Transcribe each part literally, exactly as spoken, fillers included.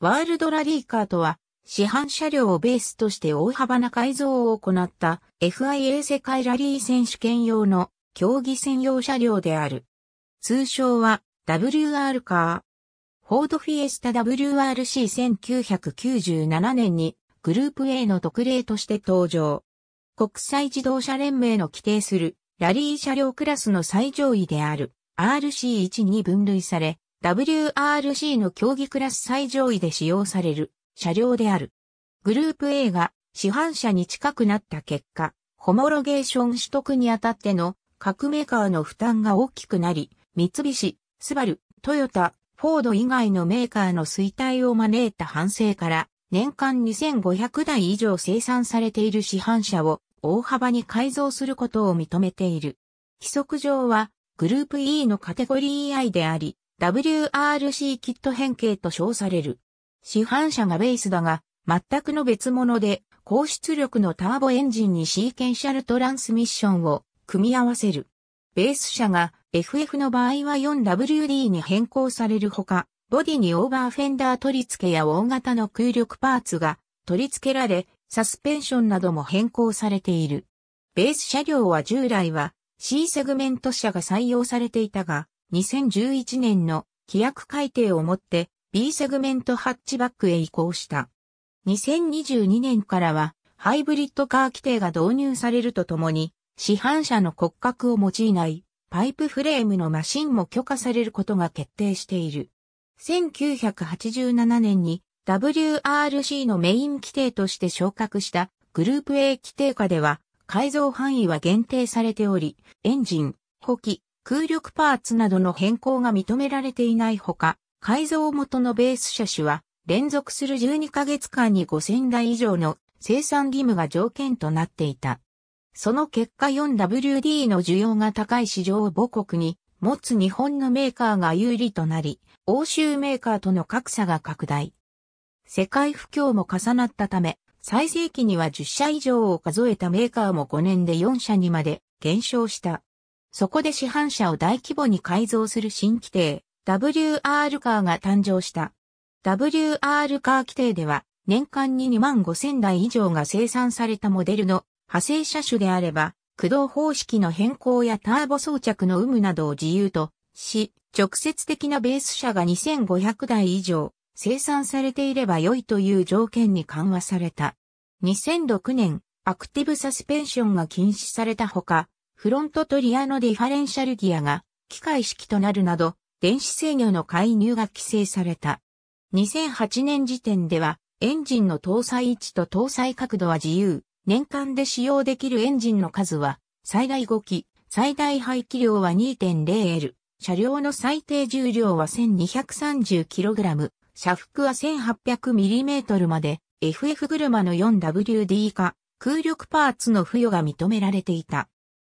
ワールドラリーカーとは、市販車両をベースとして大幅な改造を行った エフアイエー 世界ラリー選手権用の競技専用車両である。通称は ダブリューアール カー。フォードフィエスタ ダブリューアールシーせんきゅうひゃくきゅうじゅうななねんにグループ エー の特例として登場。国際自動車連盟の規定するラリー車両クラスの最上位である アールシーワン に分類され、ダブリューアールシー の競技クラス最上位で使用される車両である。グループ エー が市販車に近くなった結果、ホモロゲーション取得にあたっての各メーカーの負担が大きくなり、三菱、スバル、トヨタ、フォード以外のメーカーの衰退を招いた反省から、年間にせんごひゃくだい以上生産されている市販車を大幅に改造することを認めている。規則上はグループ イー のカテゴリー アイ であり、ダブリューアールシー キット変形と称される。市販車がベースだが、全くの別物で、高出力のターボエンジンにシーケンシャルトランスミッションを組み合わせる。ベース車が エフエフ の場合は フォーダブリューディー に変更されるほか、ボディにオーバーフェンダー取り付けや大型の空力パーツが取り付けられ、サスペンションなども変更されている。ベース車両は従来は C セグメント車が採用されていたが、にせんじゅういちねんの規約改定をもって B セグメントハッチバックへ移行した。にせんにじゅうにねんからはハイブリッドカー規定が導入されるとともに市販車の骨格を用いないパイプフレームのマシンも許可されることが決定している。せんきゅうひゃくはちじゅうななねんに ダブリューアールシー のメイン規定として昇格したグループ エー 規定下では改造範囲は限定されており、エンジン、補機、空力パーツなどの変更が認められていないほか、改造元のベース車種は、連続するじゅうにかげつかんにごせんだい以上の生産義務が条件となっていた。その結果 フォーダブリューディー の需要が高い市場を母国に持つ日本のメーカーが有利となり、欧州メーカーとの格差が拡大。世界不況も重なったため、最盛期にはじゅっしゃ以上を数えたメーカーもごねんでよんしゃにまで減少した。そこで市販車を大規模に改造する新規定、ダブリューアール カーが誕生した。ダブリューアール カー規定では、年間ににまんごせんだい以上が生産されたモデルの派生車種であれば、駆動方式の変更やターボ装着の有無などを自由とし、直接的なベース車がにせんごひゃくだい以上生産されていれば良いという条件に緩和された。にせんろくねん、アクティブサスペンションが禁止されたほか、フロントとリアのディファレンシャルギアが機械式となるなど電子制御の介入が規制された。にせんはちねん時点ではエンジンの搭載位置と搭載角度は自由。年間で使用できるエンジンの数は最大ごき、最大排気量は にてんゼロエル、車両の最低重量は せんにひゃくさんじゅうキログラム、車幅は せんはっぴゃくミリメートル まで エフエフ 車の フォーダブリューディー 化、空力パーツの付与が認められていた。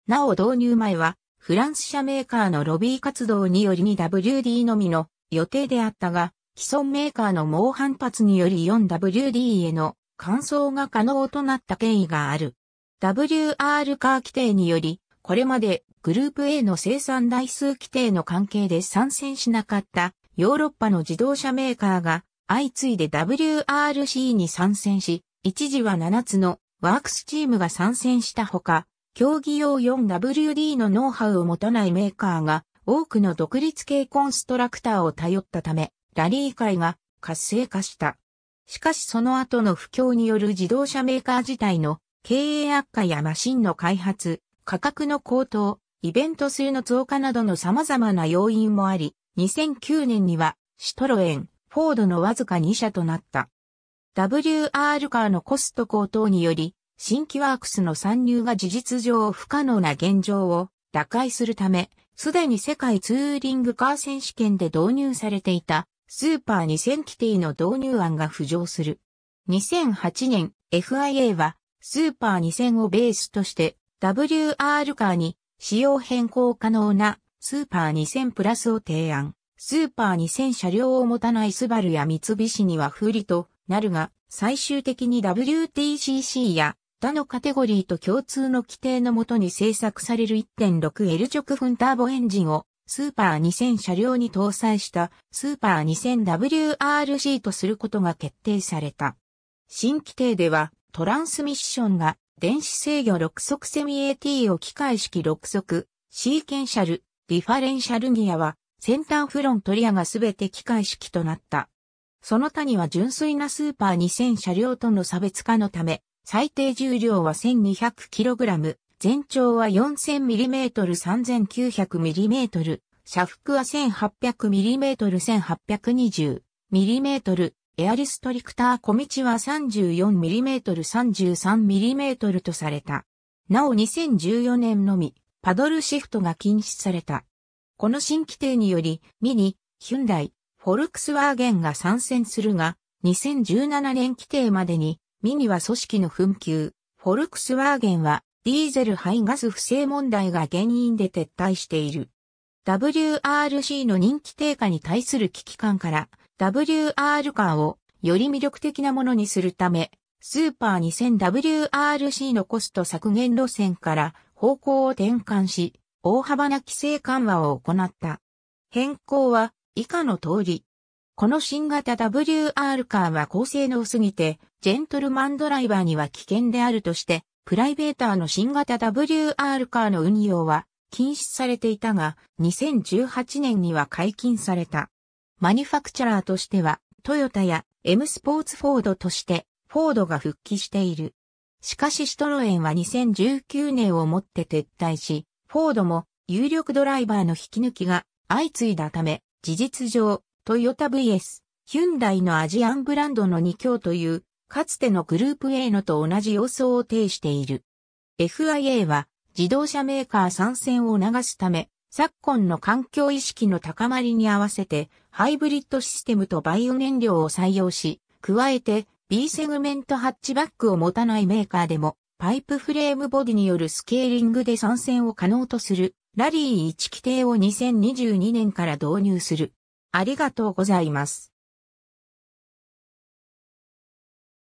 なお導入前は、フランス車メーカーのロビー活動により フォーダブリューディー のみの予定であったが、既存メーカーの猛反発により フォーダブリューディー への換装が可能となった経緯がある。ダブリューアール カー規定により、これまでグループ エー の生産台数規定の関係で参戦しなかったヨーロッパの自動車メーカーが相次いで ダブリューアールシー に参戦し、一時はななつのワークスチームが参戦したほか、競技用 フォーダブリューディー のノウハウを持たないメーカーが多くの独立系コンストラクターを頼ったため、ラリー界が活性化した。しかしその後の不況による自動車メーカー自体の経営悪化やマシンの開発、価格の高騰、イベント数の増加などの様々な要因もあり、にせんきゅうねんにはシトロエン、フォードのわずかにしゃとなった。ダブリューアール カーのコスト高騰により、新規ワークスの参入が事実上不可能な現状を打開するため、すでに世界ツーリングカー選手権で導入されていたスーパーにせんキティの導入案が浮上する。にせんはちねん、エフアイエー はスーパーにせんをベースとして ダブリューアール カーに仕様変更可能なスーパーにせんプラスを提案。スーパーにせん車両を持たないスバルや三菱には不利となるが、最終的に ダブリューティーシーシー や他のカテゴリーと共通の規定のもとに製作される いってんろくエル 直噴ターボエンジンをスーパーにせん車両に搭載したスーパー にせんダブリューアールシー とすることが決定された。新規定ではトランスミッションが電子制御ろく速セミ エーティー を機械式ろく速、シーケンシャル、ディファレンシャルギアは先端フロントリアがすべて機械式となった。その他には純粋なスーパーにせん車両との差別化のため、最低重量は せんにひゃくキログラム、全長は よんせんミリメートル さんぜんきゅうひゃくミリメートル、車幅は せんはっぴゃくミリメートル せんはっぴゃくにじゅうミリメートル、エアリストリクター小道は さんじゅうよんミリメートル さんじゅうさんミリメートル とされた。なおにせんじゅうよねんのみ、パドルシフトが禁止された。この新規定により、ミニ、ヒュンダイ、フォルクスワーゲンが参戦するが、にせんじゅうななねん規定までに、ミニは組織の紛糾、フォルクスワーゲンはディーゼル排ガス不正問題が原因で撤退している。ダブリューアールシー の人気低下に対する危機感から ダブリューアール カーをより魅力的なものにするため、スーパー にせんダブリューアールシー のコスト削減路線から方向を転換し、大幅な規制緩和を行った。変更は以下の通り。この新型 ダブリューアール カーは高性能すぎて、ジェントルマンドライバーには危険であるとして、プライベーターの新型 ダブリューアール カーの運用は禁止されていたが、にせんじゅうはちねんには解禁された。マニュファクチャラーとしては、トヨタや M スポーツフォードとして、フォードが復帰している。しかしシトロエンはにせんじゅうきゅうねんをもって撤退し、フォードも有力ドライバーの引き抜きが相次いだため、事実上、トヨタ ブイエス、ヒュンダイのアジアンブランドのに強という、かつてのグループ A のと同じ様相を呈している。エフアイエー は自動車メーカー参戦を促すため、昨今の環境意識の高まりに合わせて、ハイブリッドシステムとバイオ燃料を採用し、加えて B セグメントハッチバックを持たないメーカーでも、パイプフレームボディによるスケーリングで参戦を可能とする、ラリーいち規定をにせんにじゅうにねんから導入する。ありがとうございます。